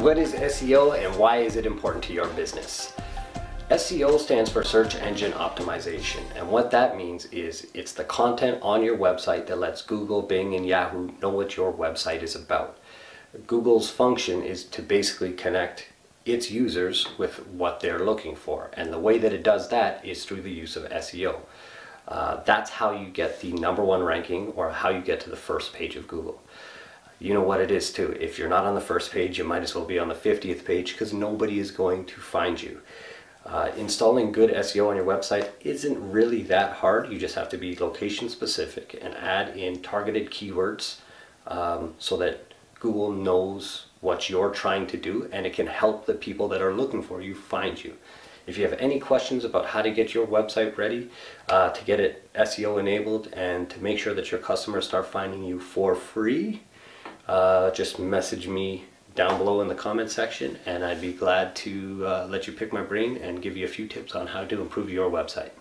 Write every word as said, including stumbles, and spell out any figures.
What is S E O and why is it important to your business? S E O stands for Search Engine Optimization, and what that means is it's the content on your website that lets Google, Bing, and Yahoo know what your website is about. Google's function is to basically connect its users with what they're looking for, and the way that it does that is through the use of S E O. Uh, that's how you get the number one ranking, or how you get to the first page of Google. You know what it is too. If you're not on the first page, you might as well be on the fiftieth page, because nobody is going to find you. Uh, installing good S E O on your website isn't really that hard. You just have to be location specific and add in targeted keywords um, so that Google knows what you're trying to do, and it can help the people that are looking for you find you. If you have any questions about how to get your website ready, uh, to get it S E O enabled and to make sure that your customers start finding you for free, uh, just message me down below in the comment section, and I'd be glad to uh, let you pick my brain and give you a few tips on how to improve your website.